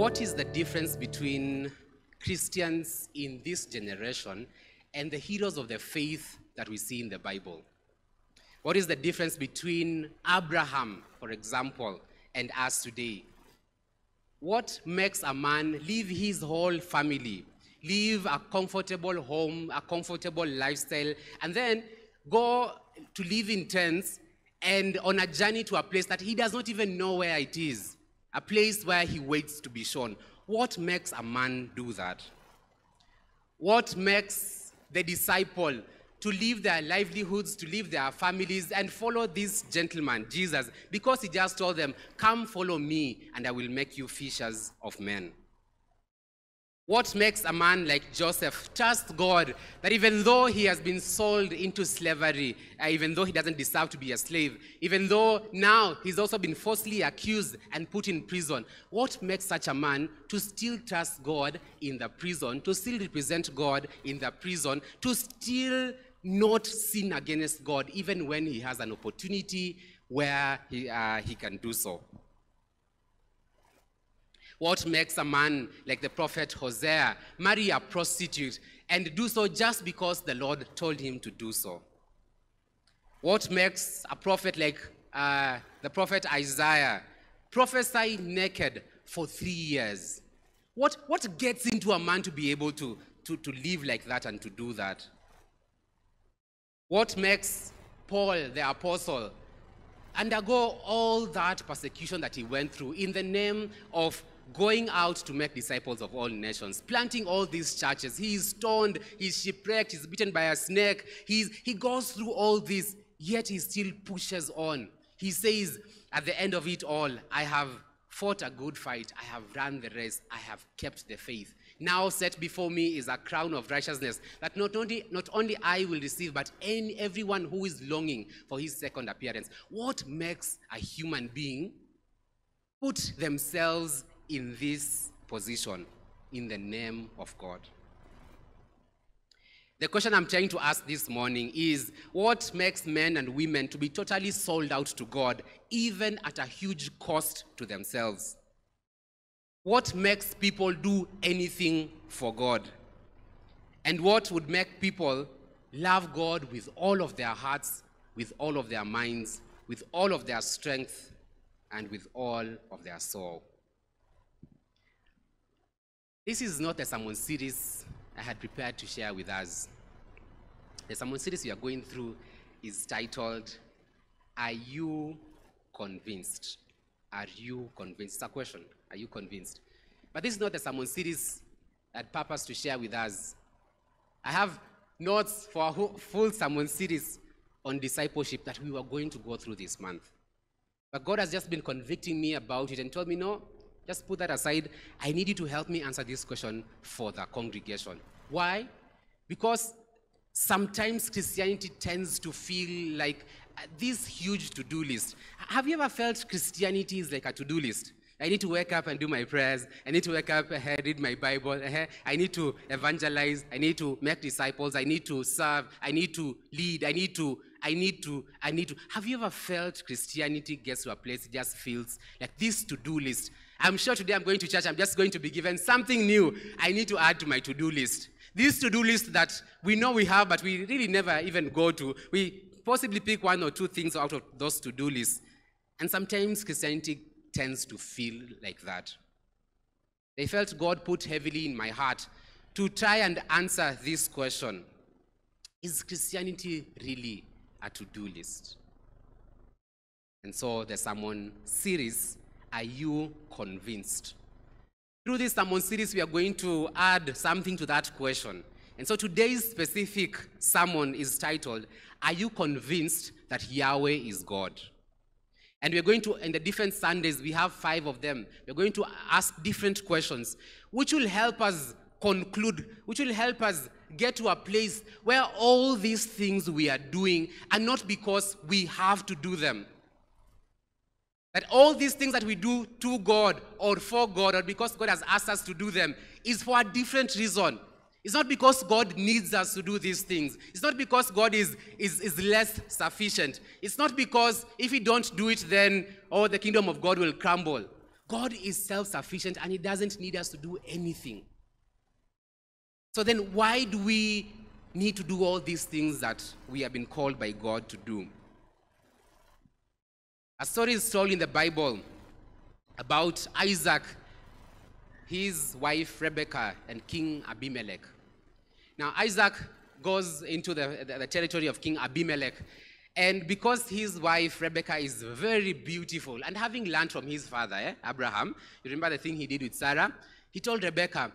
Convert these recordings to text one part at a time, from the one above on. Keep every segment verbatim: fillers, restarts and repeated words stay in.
what is the difference between Christians in this generation and the heroes of the faith that we see in the Bible? What is the difference between Abraham, for example, and us today? What makes a man leave his whole family, leave a comfortable home, a comfortable lifestyle, and then go to live in tents and on a journey to a place that he does not even know where it is, a place where he waits to be shown? What makes a man do that? What makes the disciple to leave their livelihoods, to leave their families, and follow this gentleman, Jesus, because he just told them, come follow me, and I will make you fishers of men? What makes a man like Joseph trust God that even though he has been sold into slavery, uh, even though he doesn't deserve to be a slave, even though now he's also been falsely accused and put in prison, what makes such a man to still trust God in the prison, to still represent God in the prison, to still not sin against God even when he has an opportunity where he, uh, he can do so? What makes a man like the prophet Hosea marry a prostitute and do so just because the Lord told him to do so? What makes a prophet like uh, the prophet Isaiah prophesy naked for three years? What, what gets into a man to be able to, to, to live like that and to do that? What makes Paul the apostle undergo all that persecution that he went through in the name of going out to make disciples of all nations, planting all these churches? He is stoned, he's shipwrecked, he's bitten by a snake, he's, he goes through all this, yet he still pushes on. He says, at the end of it all, I have fought a good fight, I have run the race, I have kept the faith. Now set before me is a crown of righteousness that not only, not only I will receive, but any, everyone who is longing for his second appearance. What makes a human being put themselves in this position in the name of God? The question I'm trying to ask this morning is, what makes men and women to be totally sold out to God, even at a huge cost to themselves? What makes people do anything for God? And what would make people love God with all of their hearts, with all of their minds, with all of their strength, and with all of their soul? This is not a sermon series I had prepared to share with us. The sermon series we are going through is titled, Are You Convinced? Are you convinced? It's a question. Are you convinced? But this is not a sermon series that purpose to share with us. I have notes for a full sermon series on discipleship that we were going to go through this month. But God has just been convicting me about it and told me, no, just put that aside. I need you to help me answer this question for the congregation. Why? Because sometimes Christianity tends to feel like this huge to-do list. Have you ever felt Christianity is like a to-do list? I need to wake up and do my prayers. I need to wake up, read my Bible. I need to evangelize. I need to make disciples. I need to serve. I need to lead. I need to, I need to, I need to. Have you ever felt Christianity gets to a place it just feels like this to-do list? I'm sure today I'm going to church. I'm just going to be given something new I need to add to my to-do list. This to-do list that we know we have, but we really never even go to. We possibly pick one or two things out of those to-do lists. And sometimes Christianity tends to feel like that. They felt God put heavily in my heart to try and answer this question. Is Christianity really a to-do list? And so the sermon series, Are You Convinced? Through this sermon series, we are going to add something to that question. And so today's specific sermon is titled, Are You Convinced That Yahweh is God? And we're going to, in the different Sundays, we have five of them. We're going to ask different questions, which will help us conclude, which will help us get to a place where all these things we are doing are not because we have to do them. That all these things that we do to God or for God or because God has asked us to do them is for a different reason. It's not because God needs us to do these things. It's not because God is, is, is less sufficient. It's not because if we don't do it, then, oh, the kingdom of God will crumble. God is self-sufficient and he doesn't need us to do anything. So then why do we need to do all these things that we have been called by God to do? A story is told in the Bible about Isaac, his wife Rebekah, and King Abimelech. Now Isaac goes into the, the, the territory of King Abimelech, and because his wife Rebekah is very beautiful, and having learned from his father, eh, Abraham, you remember the thing he did with Sarah? He told Rebekah,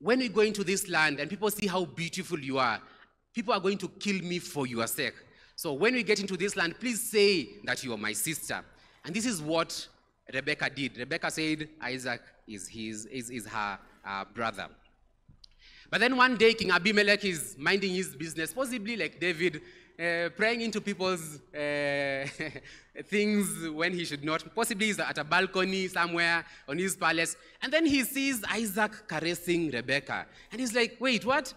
when we go into this land and people see how beautiful you are, people are going to kill me for your sake. So when we get into this land, please say that you are my sister. And this is what Rebekah did. Rebekah said Isaac is, his, is, is her uh, brother. But then one day, King Abimelech is minding his business, possibly like David, uh, praying into people's uh, things when he should not. Possibly he's at a balcony somewhere on his palace. And then he sees Isaac caressing Rebekah. And he's like, wait, what?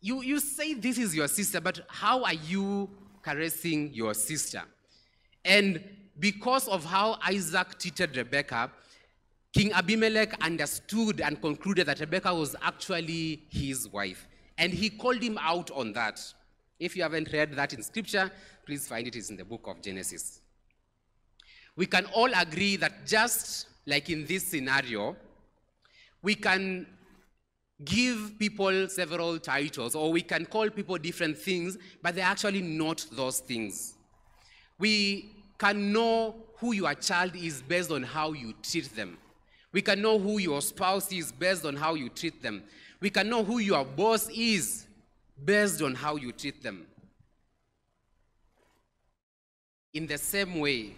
You, you say this is your sister, but how are you caressing your sister? And because of how Isaac treated Rebekah, King Abimelech understood and concluded that Rebekah was actually his wife. And he called him out on that. If you haven't read that in scripture, please find it. It's in the book of Genesis. We can all agree that just like in this scenario, we can give people several titles, or we can call people different things, but they're actually not those things. We can know who your child is based on how you treat them. We can know who your spouse is based on how you treat them. We can know who your boss is based on how you treat them. In the same way,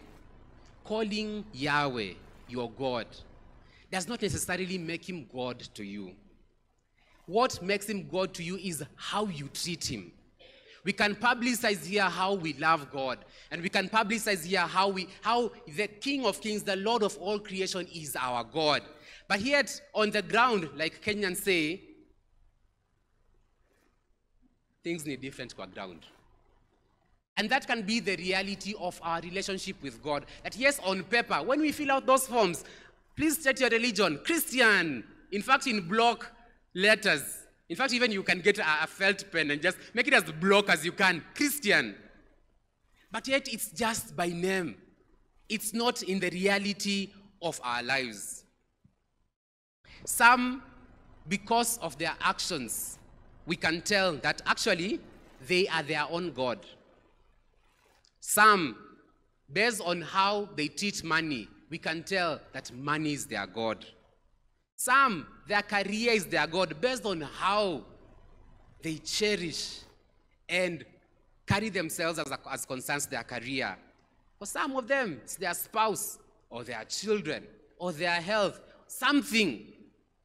calling Yahweh your God does not necessarily make him God to you. What makes him God to you is how you treat him. We can publicize here how we love God, and we can publicize here how we, how the King of Kings, the Lord of all creation, is our God. But yet, on the ground, like Kenyans say, things need different ground. And that can be the reality of our relationship with God. That yes, on paper, when we fill out those forms, please state your religion, Christian. In fact, in block letters. In fact, even you can get a, a felt pen and just make it as block as you can, Christian. But yet it's just by name. It's not in the reality of our lives. Some, because of their actions, we can tell that actually they are their own God. Some, based on how they treat money, we can tell that money is their God. Some, their career is their God, based on how they cherish and carry themselves as, as concerns their career. For some of them, it's their spouse, or their children, or their health, something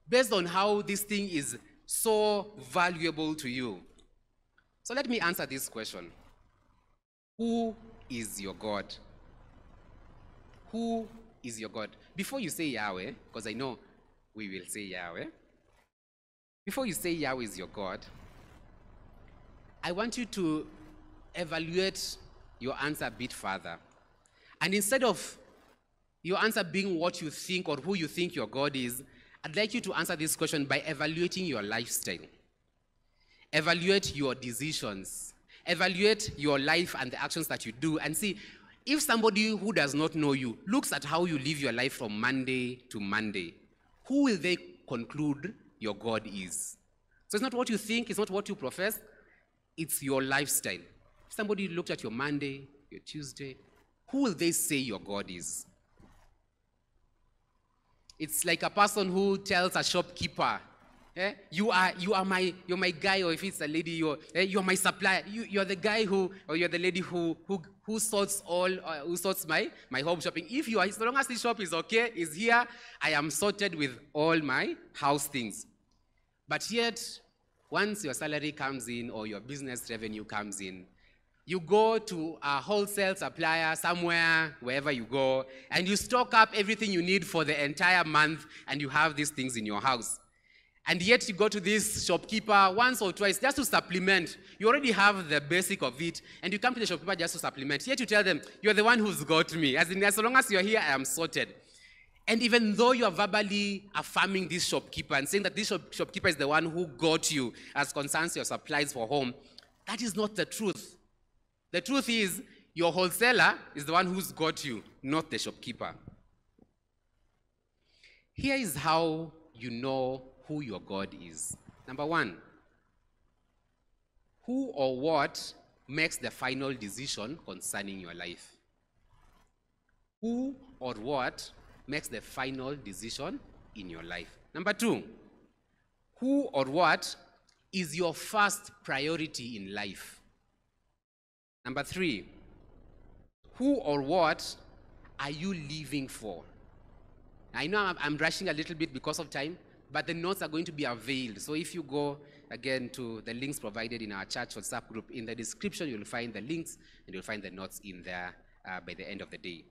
based on how this thing is so valuable to you. So let me answer this question. Who is your God? Who is your God? Before you say Yahweh, because I know we will say Yahweh. Before you say Yahweh is your God, I want you to evaluate your answer a bit further. And instead of your answer being what you think or who you think your God is, I'd like you to answer this question by evaluating your lifestyle. Evaluate your decisions. Evaluate your life and the actions that you do. And see, if somebody who does not know you looks at how you live your life from Monday to Monday, who will they conclude your God is? So it's not what you think, it's not what you profess, it's your lifestyle. If somebody looked at your Monday, your Tuesday, who will they say your God is? It's like a person who tells a shopkeeper, eh, you are, you are my, you're my guy, or if it's a lady, you're, eh, you're my supplier. You, you're the guy who, or you're the lady who, who, who sorts all, uh, who sorts my, my home shopping. If you are, as long as this shop is okay, is here, I am sorted with all my house things. But yet, once your salary comes in or your business revenue comes in, you go to a wholesale supplier somewhere, wherever you go, and you stock up everything you need for the entire month, and you have these things in your house. And yet you go to this shopkeeper once or twice just to supplement. You already have the basic of it, and you come to the shopkeeper just to supplement. Yet you tell them, you're the one who's got me. As in, as long as you're here, I am sorted. And even though you are verbally affirming this shopkeeper and saying that this shopkeeper is the one who got you as concerns your supplies for home, that is not the truth. The truth is your wholesaler is the one who's got you, not the shopkeeper. Here is how you know who your God is. Number one, who or what makes the final decision concerning your life? Who or what makes the final decision in your life? Number two, who or what is your first priority in life? Number three, who or what are you living for? I know I'm, I'm rushing a little bit because of time, but the notes are going to be available. So if you go again to the links provided in our church WhatsApp group, in the description you'll find the links and you'll find the notes in there uh, by the end of the day.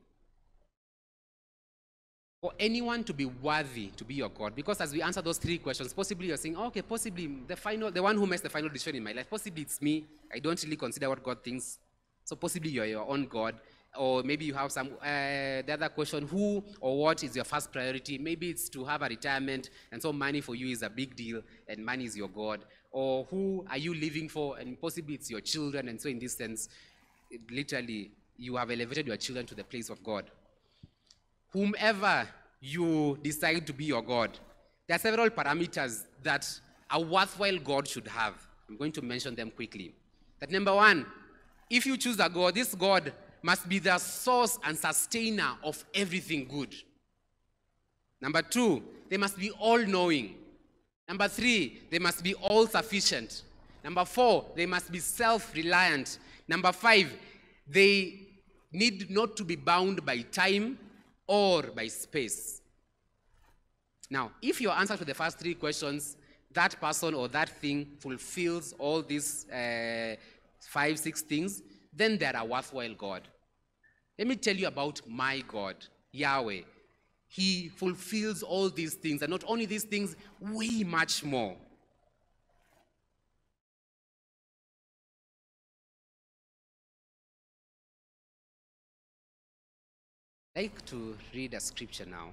For anyone to be worthy to be your God, because as we answer those three questions, possibly you're saying, oh, okay, possibly the final, the one who makes the final decision in my life, possibly it's me. I don't really consider what God thinks. So possibly you're your own God. Or maybe you have some, uh, the other question, who or what is your first priority? Maybe it's to have a retirement, and so money for you is a big deal, and money is your God. Or who are you living for? And possibly it's your children, and so in this sense, it literally, you have elevated your children to the place of God. Whomever you decide to be your God, there are several parameters that a worthwhile God should have. I'm going to mention them quickly. That number one, if you choose a God, this God must be the source and sustainer of everything good. Number two, they must be all-knowing. Number three, they must be all-sufficient. Number four, they must be self-reliant. Number five, they need not to be bound by time or by space. Now, if your answer to the first three questions, that person or that thing fulfills all these uh, five, six things, then there are worthwhile God. Let me tell you about my God, Yahweh. He fulfills all these things, and not only these things, way much more. I'd like to read a scripture now.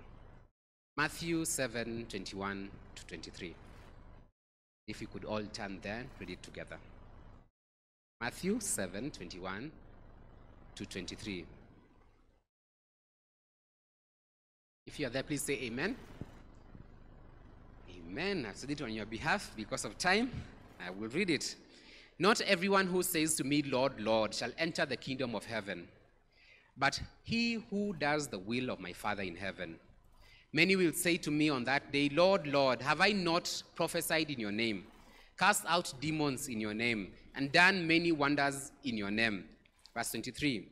Matthew seven, twenty-one to twenty-three. If you could all turn there, read it together. Matthew seven, twenty-one to twenty-three. If you are there, please say amen. Amen. I've said it on your behalf. Because of time, I will read it. Not everyone who says to me, Lord, Lord, shall enter the kingdom of heaven, but he who does the will of my Father in heaven. Many will say to me on that day, Lord, Lord, have I not prophesied in your name, cast out demons in your name, and done many wonders in your name? Verse twenty-three,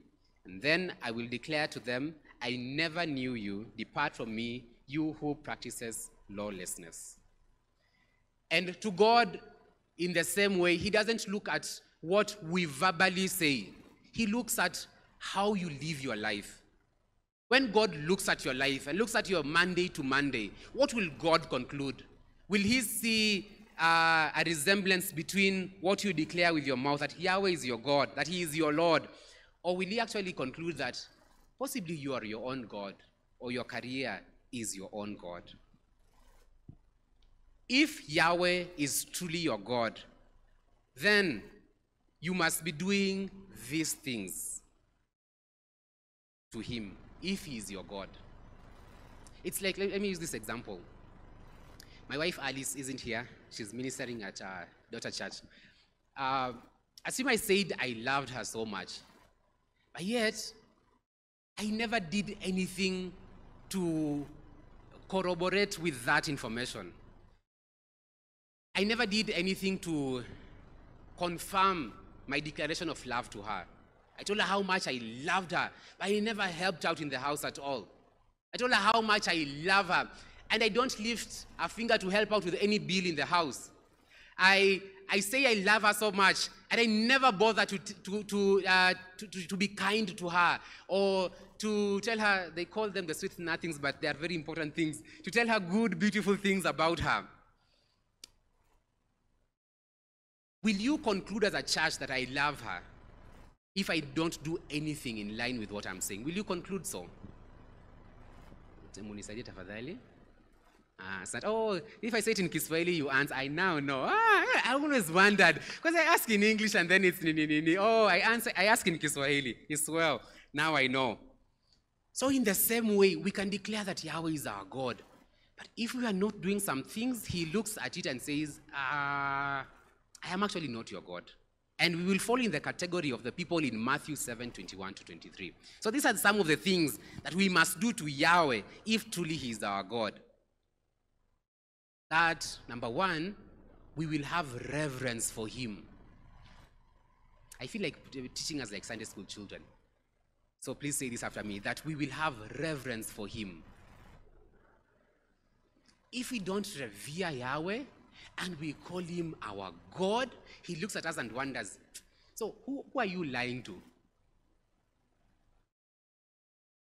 and then I will declare to them, I never knew you. Depart from me, you who practices lawlessness. And to God, in the same way, he doesn't look at what we verbally say. He looks at how you live your life. When God looks at your life and looks at your Monday to Monday, what will God conclude? Will he see Uh, a resemblance between what you declare with your mouth, that Yahweh is your God, that he is your Lord? Or will he actually conclude that possibly you are your own God, or your career is your own God? If Yahweh is truly your God, then you must be doing these things to him, if he is your God. It's like, let, let me use this example. My wife Alice isn't here. She's ministering at our daughter church. Uh, as you might say, I loved her so much. But yet, I never did anything to corroborate with that information. I never did anything to confirm my declaration of love to her. I told her how much I loved her, but I never helped out in the house at all. I told her how much I love her, and I don't lift a finger to help out with any bill in the house. I, I say I love her so much, and I never bother to, to, to, uh, to, to, to be kind to her, or to tell her, they call them the sweet nothings, but they are very important things, to tell her good, beautiful things about her. Will you conclude as a church that I love her if I don't do anything in line with what I'm saying? Will you conclude so? munisaidie tafadhali. Ah, so, oh, if I say it in Kiswahili, you answer. I now know. Ah, I always wondered because I ask in English and then it's ni ni ni. Oh, I answer. I ask in Kiswahili. It's well. Now I know. So in the same way, we can declare that Yahweh is our God. But if we are not doing some things, he looks at it and says, ah, I am actually not your God. And we will fall in the category of the people in Matthew seven, twenty-one to twenty-three. So these are some of the things that we must do to Yahweh if truly he is our God. That, number one, we will have reverence for him. I feel like teaching us like Sunday school children. So please say this after me, that we will have reverence for him. If we don't revere Yahweh and we call him our God, he looks at us and wonders, so who, who are you lying to?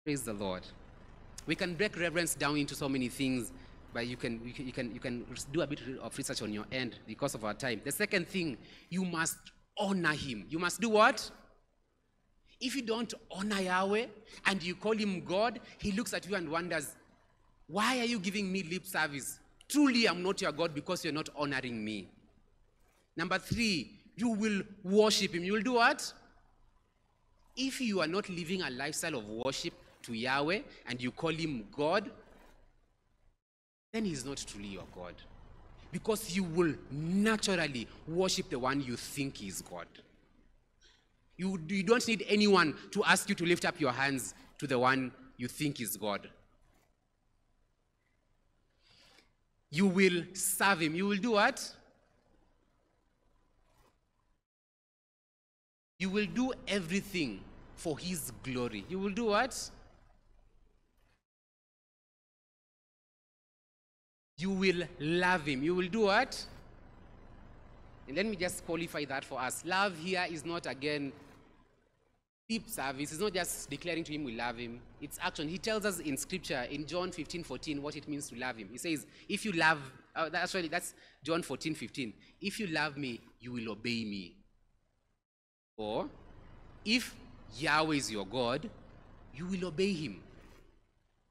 Praise the Lord. We can break reverence down into so many things, but you can, you can, you can, you can do a bit of research on your end because of our time. The second thing, you must honor him. You must do what? If you don't honor Yahweh and you call him God, he looks at you and wonders, why are you giving me lip service? Truly, I'm not your God because you're not honoring me. Number three, you will worship him. You will do what? If you are not living a lifestyle of worship to Yahweh and you call him God, then he's not truly your God. Because you will naturally worship the one you think is God. You, you don't need anyone to ask you to lift up your hands to the one you think is God. You will serve him. You will do what? You will do everything for his glory. You will do what? You will love him. You will do what? And let me just qualify that for us. Love here is not, again, lip service. It's not just declaring to him we love him. It's action. He tells us in scripture, in John fifteen fourteen, what it means to love him. He says, if you love, uh, that's really, that's John fourteen fifteen. If you love me, you will obey me. Or, if Yahweh is your God, you will obey him.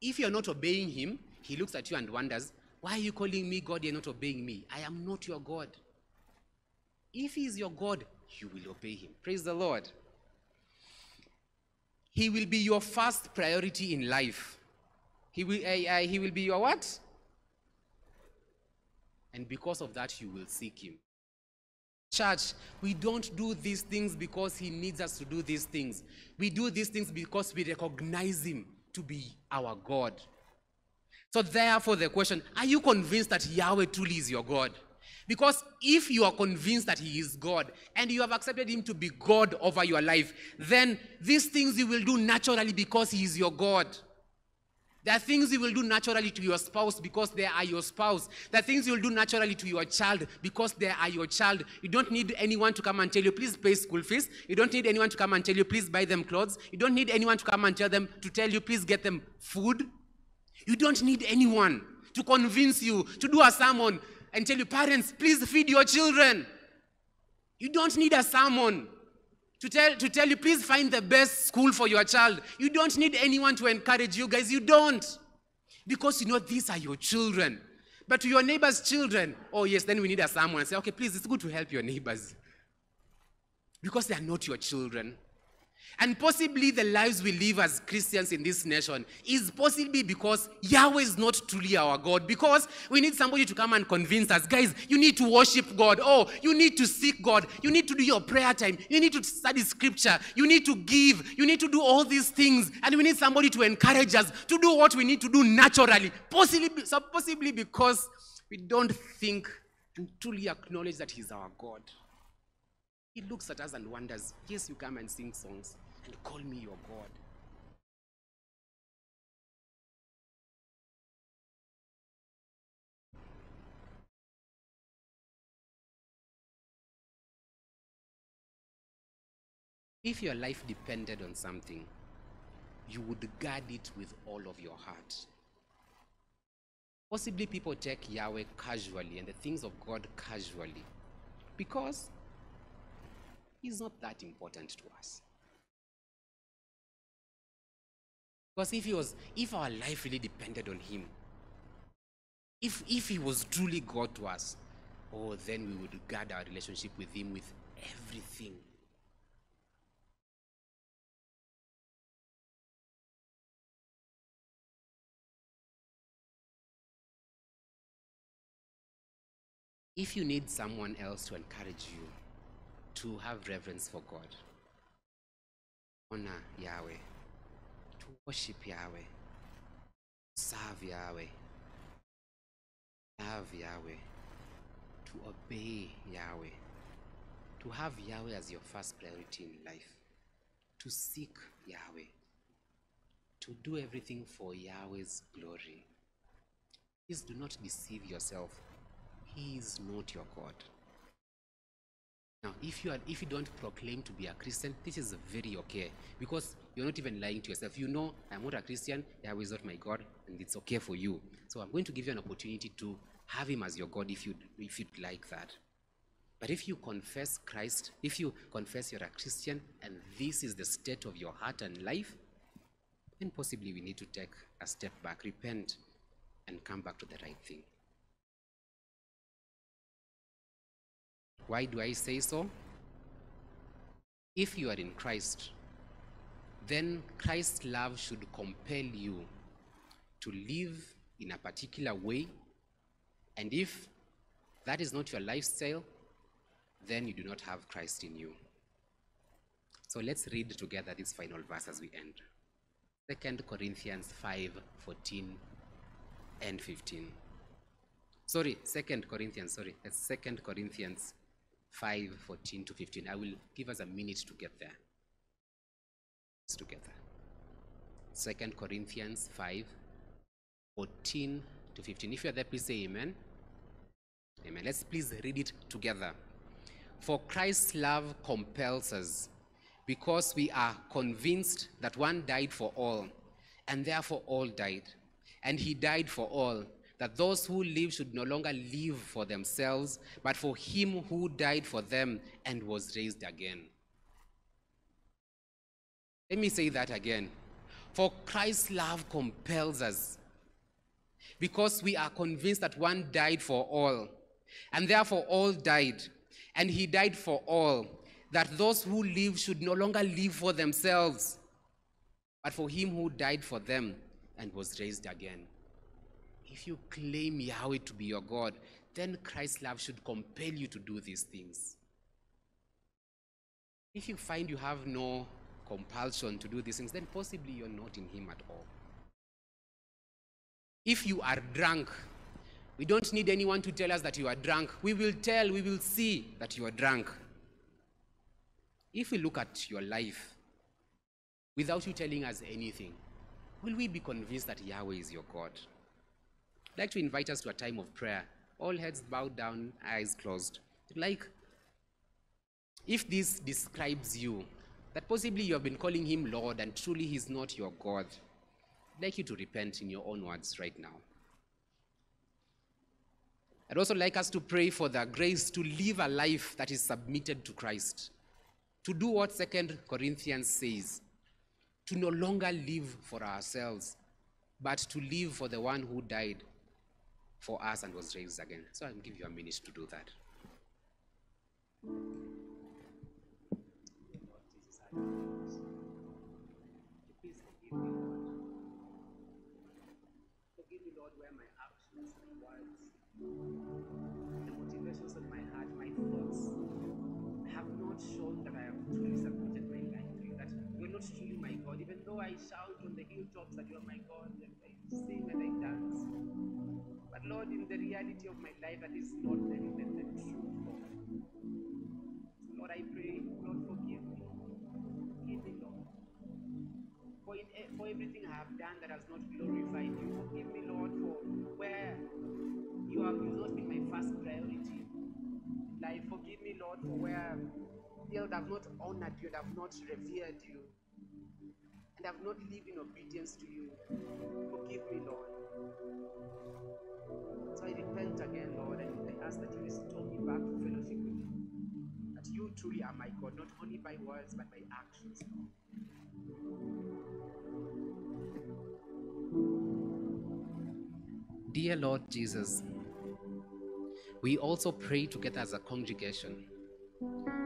If you're not obeying him, he looks at you and wonders, why are you calling me God? You're not obeying me. I am not your God. If he is your God, you will obey him. Praise the Lord. He will be your first priority in life. He will, uh, uh, he will be your what? And because of that, you will seek him. Church, we don't do these things because he needs us to do these things. We do these things because we recognize him to be our God. So therefore, the question, are you convinced that Yahweh truly is your God? Because if you are convinced that he is God and you have accepted him to be God over your life, then these things you will do naturally because he is your God. There are things you will do naturally to your spouse because they are your spouse. There are things you will do naturally to your child because they are your child. You don't need anyone to come and tell you, please pay school fees. You don't need anyone to come and tell you, please buy them clothes. You don't need anyone to come and tell them, to tell you, please get them food. You don't need anyone to convince you to do a sermon and tell your parents, please feed your children. You don't need a sermon to tell, to tell you, please find the best school for your child. You don't need anyone to encourage you guys. You don't. Because you know these are your children. But to your neighbor's children, oh yes, then we need a sermon. And say, okay, please, it's good to help your neighbors. Because they are not your children. And possibly the lives we live as Christians in this nation is possibly because Yahweh is not truly our God. Because we need somebody to come and convince us, guys, you need to worship God. Oh, you need to seek God. You need to do your prayer time. You need to study scripture. You need to give. You need to do all these things. And we need somebody to encourage us to do what we need to do naturally. Possibly, so possibly because we don't think and truly acknowledge that he's our God. He looks at us and wonders, yes, you come and sing songs and call me your God. If your life depended on something, you would guard it with all of your heart. Possibly people take Yahweh casually and the things of God casually because he's not that important to us. Because if he was, if our life really depended on him, if if he was truly God to us, oh, then we would regard our relationship with him with everything. If you need someone else to encourage you to have reverence for God, honor Yahweh, to worship Yahweh, serve Yahweh, love Yahweh, to obey Yahweh, to have Yahweh as your first priority in life, to seek Yahweh, to do everything for Yahweh's glory. Please do not deceive yourself. He is not your God. Now, if you are, if you don't proclaim to be a Christian, this is very okay, because you're not even lying to yourself. You know, I'm not a Christian, Yahweh is not my God, and it's okay for you. So I'm going to give you an opportunity to have him as your God if you'd, if you'd like that. But if you confess Christ, if you confess you're a Christian, and this is the state of your heart and life, then possibly we need to take a step back, repent, and come back to the right thing. Why do I say so? If you are in Christ, then Christ's love should compel you to live in a particular way. And if that is not your lifestyle, then you do not have Christ in you. So let's read together this final verse as we end. Second Corinthians five, fourteen and fifteen. Sorry, Second Corinthians, sorry, that's Second Corinthians five, fourteen to fifteen. I will give us a minute to get there. Let's together. Second Corinthians five, fourteen to fifteen. If you are there, please say amen. Amen. Let's please read it together. For Christ's love compels us, because we are convinced that one died for all, and therefore all died. And he died for all, that those who live should no longer live for themselves, but for him who died for them and was raised again. Let me say that again. For Christ's love compels us, because we are convinced that one died for all, and therefore all died, and he died for all, that those who live should no longer live for themselves, but for him who died for them and was raised again. If you claim Yahweh to be your God, then Christ's love should compel you to do these things. If you find you have no compulsion to do these things, then possibly you're not in him at all. If you are drunk, we don't need anyone to tell us that you are drunk. We will tell, we will see that you are drunk. If we look at your life without you telling us anything, will we be convinced that Yahweh is your God? I'd like to invite us to a time of prayer. All heads bowed down, eyes closed. Like, if this describes you, that possibly you have been calling him Lord and truly he's not your God, I'd like you to repent in your own words right now. I'd also like us to pray for the grace to live a life that is submitted to Christ, to do what Second Corinthians says, to no longer live for ourselves, but to live for the one who died for us and was raised again. So I'll give you a minute to do that. Please forgive me, Lord. Forgive me, Lord, where my actions, my words, the motivations of my heart, my thoughts have not shown that I have truly submitted my life to you, that you are not truly my God, even though I shout on the hilltops that you are my God, and I sing and I dance. But Lord, in the reality of my life, that is not the, the, the true God. Lord, I pray, Lord, forgive me. Forgive me, Lord. For, in, for everything I have done that has not glorified you, forgive me, Lord, for where you have not been my first priority. Like, forgive me, Lord, for where I have not honored you, I have not revered you, and I have not lived in obedience to you. Forgive me, Lord. So I repent again, Lord, and I ask that you restore me back to fellowship with you. That you truly are my God, not only by words, but by actions, Lord. Dear Lord Jesus, we also pray together as a congregation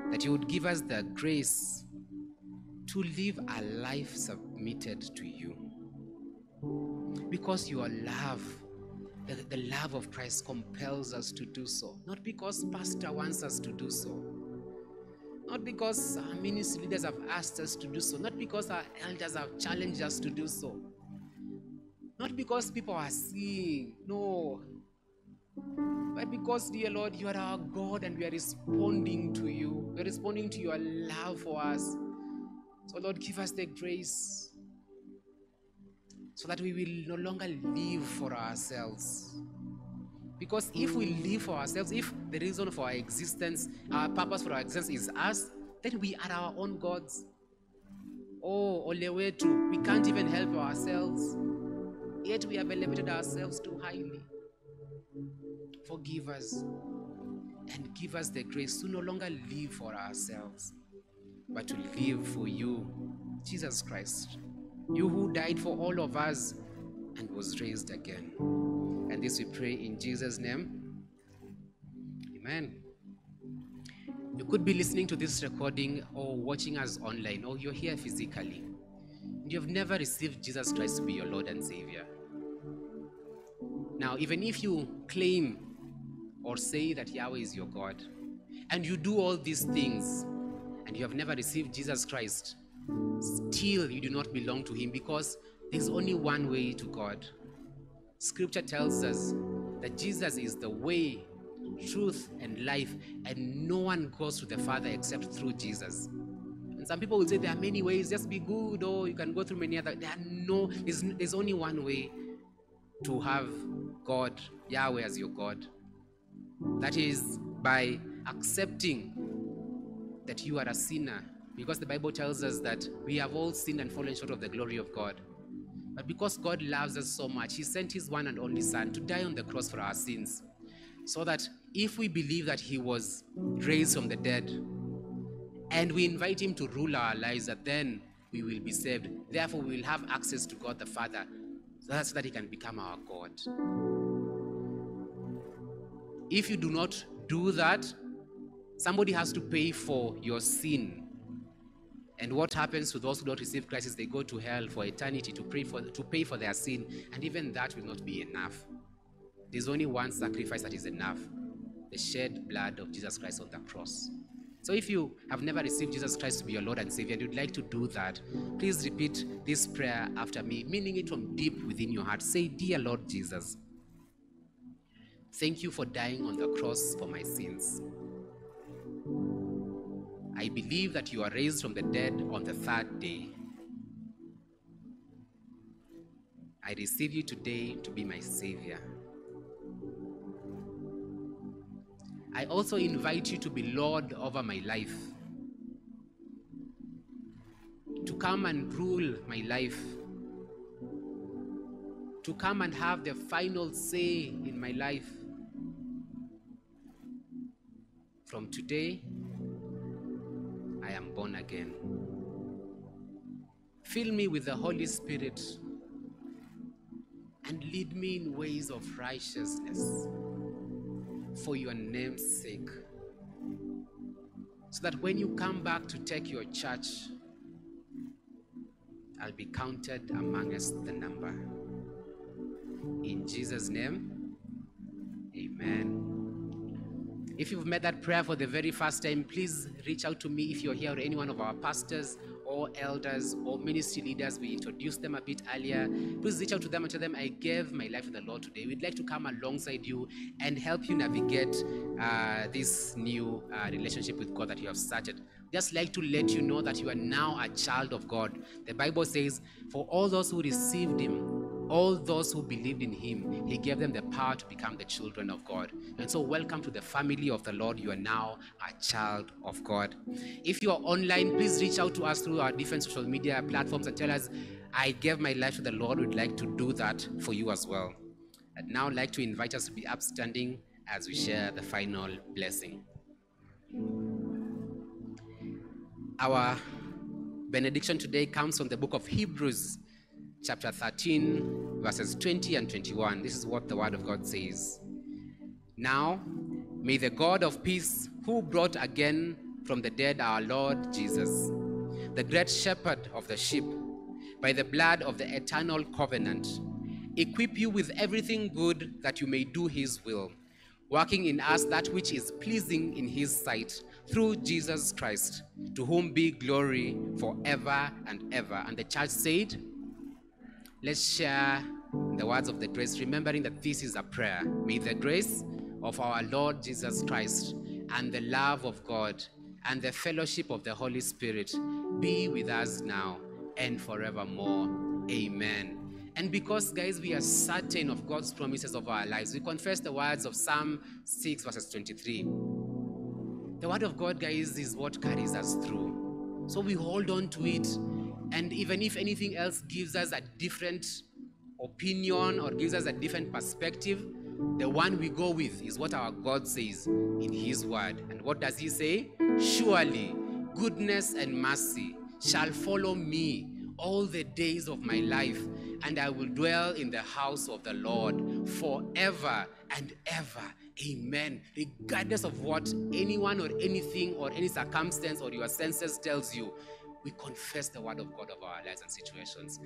that you would give us the grace to live a life submitted to you. Because your love, the, the love of Christ compels us to do so. Not because pastor wants us to do so. Not because our ministry leaders have asked us to do so. Not because our elders have challenged us to do so. Not because people are seeing, no. But because, dear Lord, you are our God and we are responding to you. We are responding to your love for us. So, Lord, give us the grace so that we will no longer live for ourselves. Because if we live for ourselves, if the reason for our existence, our purpose for our existence is us, then we are our own gods. Oh, Olewetu, we can't even help ourselves. Yet we have elevated ourselves too highly. Forgive us and give us the grace to no longer live for ourselves, but to live for you, Jesus Christ, you who died for all of us and was raised again. And this we pray in Jesus' name. Amen. You could be listening to this recording or watching us online, or you're here physically. You've never received Jesus Christ to be your Lord and Savior. Now, even if you claim or say that Yahweh is your God, and you do all these things, and you have never received Jesus Christ, still you do not belong to him, because there's only one way to God. Scripture tells us that Jesus is the way, truth, and life, and no one goes to the Father except through Jesus. And some people will say there are many ways, just be good, or you can go through many other. There are no, there's, there's only one way to have God, Yahweh, as your God. That is by accepting that you are a sinner, because the Bible tells us that we have all sinned and fallen short of the glory of God. But because God loves us so much, he sent his one and only son to die on the cross for our sins, so that if we believe that he was raised from the dead and we invite him to rule our lives, that then we will be saved. Therefore, we will have access to God the Father, so that he can become our God. If you do not do that, somebody has to pay for your sin. And what happens to those who don't receive Christ is they go to hell for eternity to pray for, to pay for their sin. And even that will not be enough. There's only one sacrifice that is enough: the shed blood of Jesus Christ on the cross. So if you have never received Jesus Christ to be your Lord and Savior and you'd like to do that, please repeat this prayer after me, meaning it from deep within your heart. Say, Dear Lord Jesus, thank you for dying on the cross for my sins. I believe that you are raised from the dead on the third day. I receive you today to be my Savior. I also invite you to be Lord over my life, to come and rule my life, to come and have the final say in my life. From today, I am born again. Fill me with the Holy Spirit and lead me in ways of righteousness for your name's sake, so that when you come back to take your church, I'll be counted amongst the number. In Jesus' name, amen. If you've made that prayer for the very first time, please reach out to me if you're here, or any one of our pastors or elders or ministry leaders. We introduced them a bit earlier. Please reach out to them and tell them, I gave my life to the Lord today. We'd like to come alongside you and help you navigate uh, this new uh, relationship with God that you have started. Just like to let you know that you are now a child of God. The Bible says, for all those who received him, all those who believed in him, he gave them the power to become the children of God. And so welcome to the family of the Lord. You are now a child of God. If you are online, please reach out to us through our different social media platforms and tell us, I gave my life to the Lord. We'd like to do that for you as well. I'd now like to invite us to be upstanding as we share the final blessing. Our benediction today comes from the book of Hebrews, chapter thirteen, verses twenty and twenty-one. This is what the word of God says. Now, may the God of peace, who brought again from the dead our Lord Jesus, the great shepherd of the sheep, by the blood of the eternal covenant, equip you with everything good that you may do his will, working in us that which is pleasing in his sight, through Jesus Christ, to whom be glory forever and ever. And the church said, let's share the words of the grace, remembering that this is a prayer. May the grace of our Lord Jesus Christ and the love of God and the fellowship of the Holy Spirit be with us now and forevermore. Amen. And because, guys, we are certain of God's promises of our lives, we confess the words of Psalm six, verses twenty-three. The word of God, guys, is what carries us through. So we hold on to it. And even if anything else gives us a different opinion or gives us a different perspective, the one we go with is what our God says in his word. And what does he say? Surely goodness and mercy shall follow me all the days of my life, and I will dwell in the house of the Lord forever and ever. Amen. Regardless of what anyone or anything or any circumstance or your senses tells you, we confess the word of God of our lives and situations.